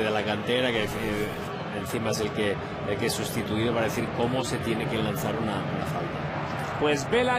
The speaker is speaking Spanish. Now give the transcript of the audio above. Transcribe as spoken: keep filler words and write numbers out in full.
de la cantera, que eh, encima es el que, el que es sustituido para decir cómo se tiene que lanzar una, una falta. Pues Vela.